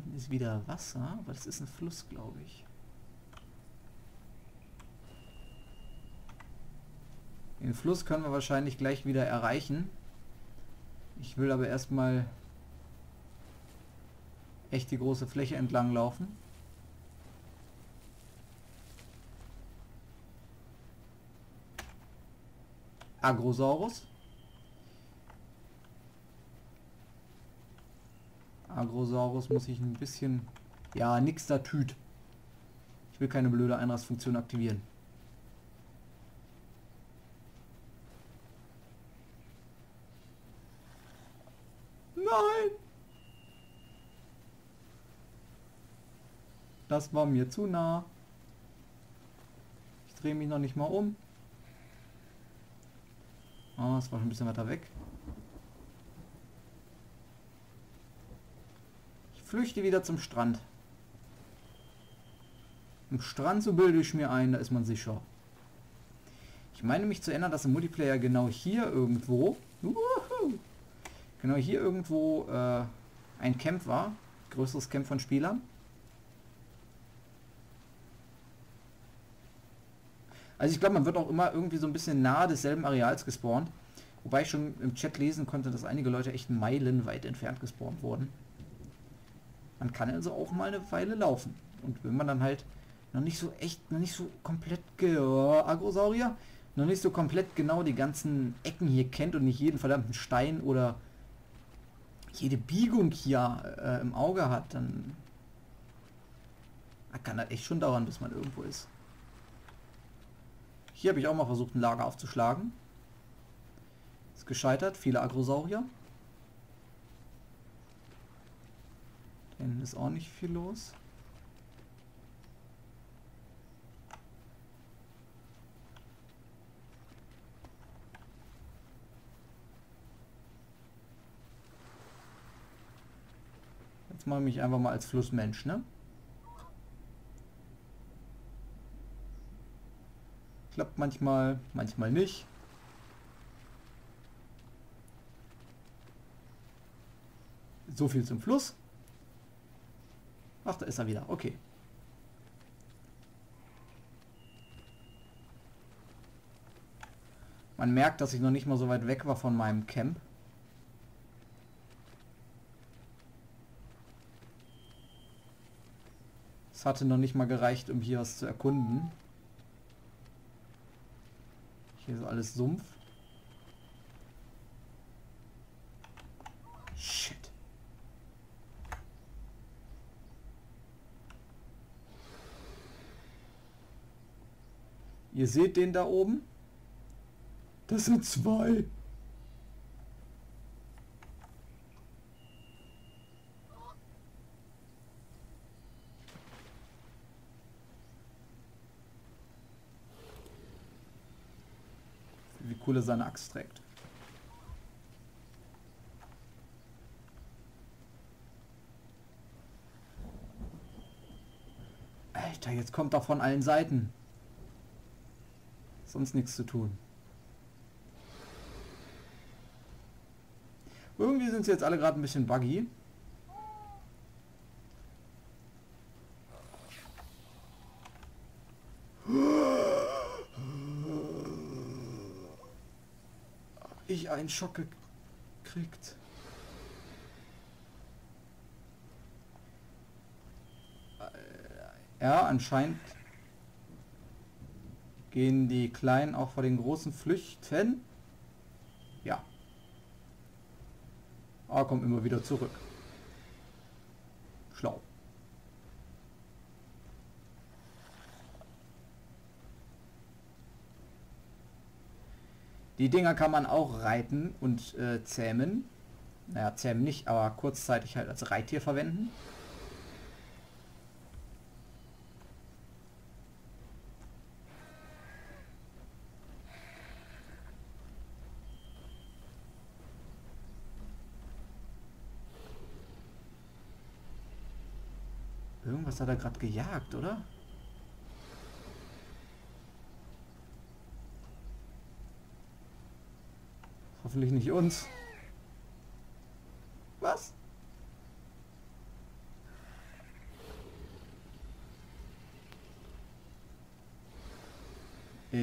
hinten ist wieder Wasser, aber das ist ein Fluss, glaube ich. Den Fluss können wir wahrscheinlich gleich wieder erreichen. Ich will aber erstmal echt die große Fläche entlang laufen. Agrosaurus. Agrosaurus muss ich ein bisschen... Ja, nix da tüt. Ich will keine blöde Einrastfunktion aktivieren. Nein! Das war mir zu nah. Ich drehe mich noch nicht mal um. Ah, es war schon ein bisschen weiter weg. Ich flüchte wieder zum Strand. Im Strand, so bilde ich mir ein, da ist man sicher. Ich meine mich zu erinnern, dass im Multiplayer genau hier irgendwo... ein Camp war. Größeres Camp von Spielern. Also ich glaube, man wird auch immer irgendwie so ein bisschen nahe desselben Areals gespawnt. Wobei ich schon im Chat lesen konnte, dass einige Leute echt meilenweit entfernt gespawnt wurden. Man kann also auch mal eine Weile laufen. Und wenn man dann halt noch nicht so komplett genau die ganzen Ecken hier kennt und nicht jeden verdammten Stein oder jede Biegung hier im Auge hat, dann kann das echt schon dauern, bis man irgendwo ist. Hier habe ich auch mal versucht, ein Lager aufzuschlagen. Ist gescheitert. Viele Agrosaurier. Da hinten ist auch nicht viel los. Jetzt mache ich mich einfach mal als Flussmensch, ne? Klappt manchmal, manchmal nicht. So viel zum Fluss. Ach, da ist er wieder. Okay. Man merkt, dass ich noch nicht mal so weit weg war von meinem Camp. Es hatte noch nicht mal gereicht, um hier was zu erkunden. Hier ist alles Sumpf. Shit. Ihr seht den da oben? Das sind zwei. Wie cool er seine Axt trägt. Alter, jetzt kommt er von allen Seiten. Sonst nichts zu tun. Irgendwie sind sie jetzt alle gerade ein bisschen buggy. Ich einen Schock gekriegt. Ja, anscheinend gehen die Kleinen auch vor den Großen flüchten. Ja. Aber kommt immer wieder zurück. Schlau. Die Dinger kann man auch reiten und zähmen. Naja, zähmen nicht, aber kurzzeitig halt als Reittier verwenden. Irgendwas hat er gerade gejagt, oder? Hoffentlich nicht uns. Was?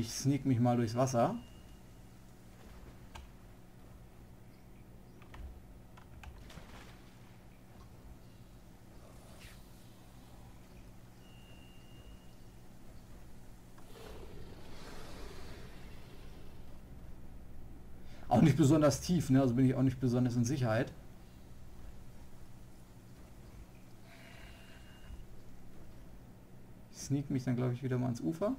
Ich sneak mich mal durchs Wasser. Auch nicht besonders tief, ne? Also bin ich auch nicht besonders in Sicherheit. Ich sneak mich dann, glaube ich, wieder mal ans Ufer.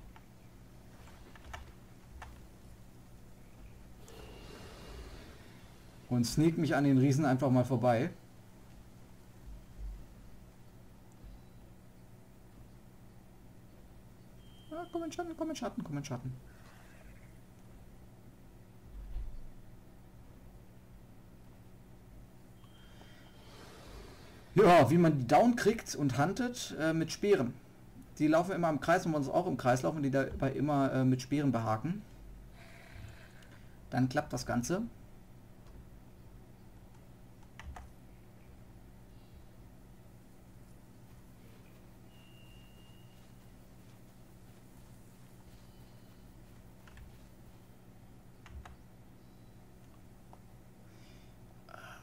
Und sneak mich an den Riesen einfach mal vorbei. Ah, komm in Schatten, komm in Schatten, komm in Schatten. Ja, wie man die down kriegt und huntet mit Speeren. Die laufen immer im Kreis und bei uns auch im Kreis laufen, die dabei immer mit Speeren behaken. Dann klappt das Ganze.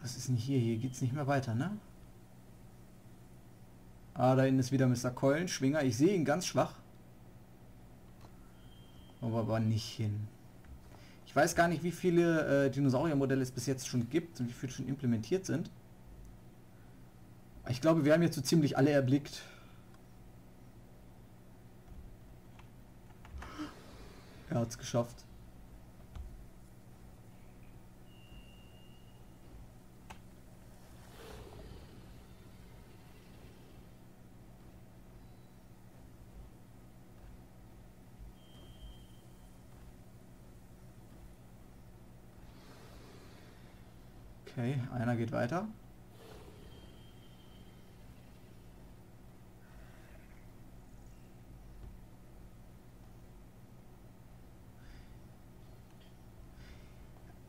Was ist denn hier? Hier geht's nicht mehr weiter, ne? Ah, da hinten ist wieder Mr. Colin Schwinger. Ich sehe ihn ganz schwach. Aber nicht hin. Ich weiß gar nicht, wie viele Dinosauriermodelle es bis jetzt schon gibt und wie viele schon implementiert sind. Ich glaube, wir haben jetzt so ziemlich alle erblickt. Er hat's geschafft. Okay, einer geht weiter.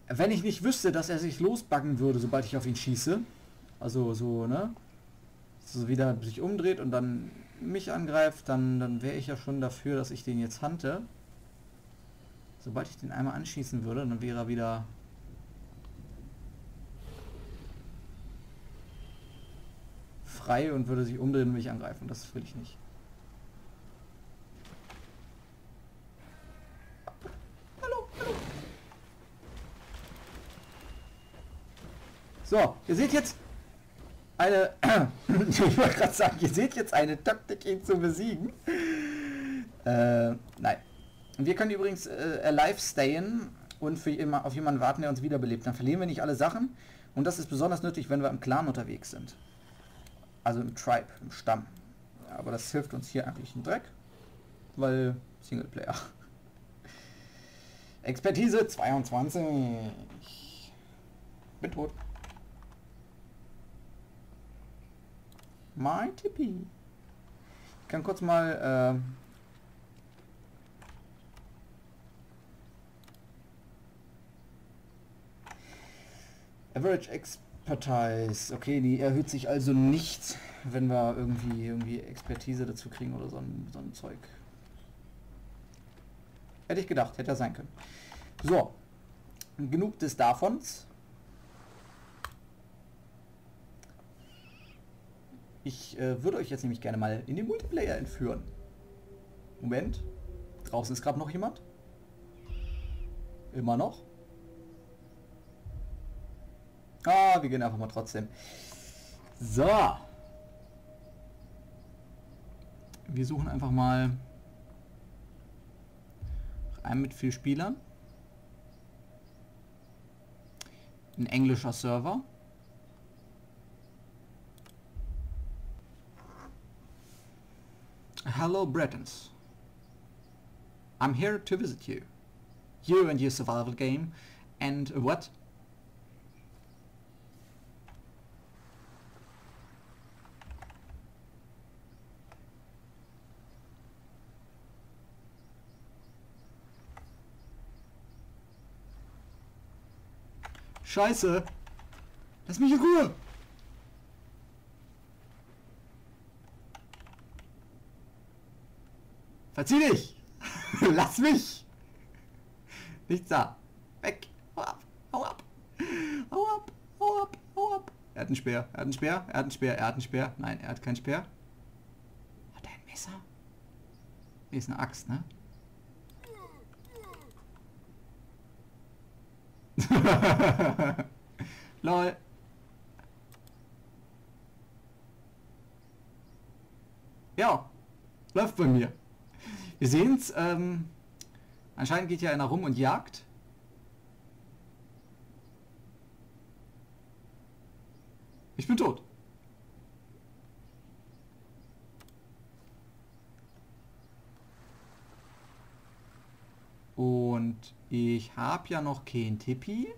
Wenn ich nicht wüsste, dass er sich losbacken würde, sobald ich auf ihn schieße. Also so, ne? So wieder sich umdreht und dann mich angreift, dann wäre ich ja schon dafür, dass ich den jetzt hunte. Sobald ich den einmal anschießen würde, dann wäre er wieder... frei und würde sich umdrehen und mich angreifen. Das will ich nicht. Hallo, hallo. So, ihr seht jetzt eine... ich wollte gerade sagen, ihr seht jetzt eine Taktik, ihn zu besiegen. Nein. Wir können übrigens alive stayen und für immer auf jemanden warten, der uns wiederbelebt. Dann verlieren wir nicht alle Sachen. Und das ist besonders nötig, wenn wir im Clan unterwegs sind. Also im Tribe, im Stamm. Aber das hilft uns hier eigentlich ein Dreck. Weil Singleplayer. Expertise 22. Bin tot. Mein Tippi. Ich kann kurz mal... Average Expertise. Okay, die erhöht sich also nicht, wenn wir irgendwie Expertise dazu kriegen oder so ein Zeug. Hätte ich gedacht, hätte er sein können. So, genug des Davons. Ich würde euch jetzt nämlich gerne mal in den Multiplayer entführen. Moment, draußen ist gerade noch jemand. Immer noch. Ah, wir gehen einfach mal trotzdem. So. Wir suchen einfach mal einen mit 4 Spielern. Ein englischer Server. Hello Bretons. I'm here to visit you. You and your survival game. And what? Scheiße! Lass mich in Ruhe! Verzieh dich! Lass mich! Nichts da. Weg. Hau ab. Hau ab. Hau ab. Hau ab. Hau ab. Er hat einen Speer. Er hat einen Speer. Er hat einen Speer. Er hat einen Speer. Nein, er hat keinen Speer. Hat er ein Messer? Nee, ist eine Axt, ne? Lol. Ja. Läuft bei mir. Wir sehen's. Anscheinend geht hier einer rum und jagt. Ich bin tot. Und ich habe ja noch kein Tippi.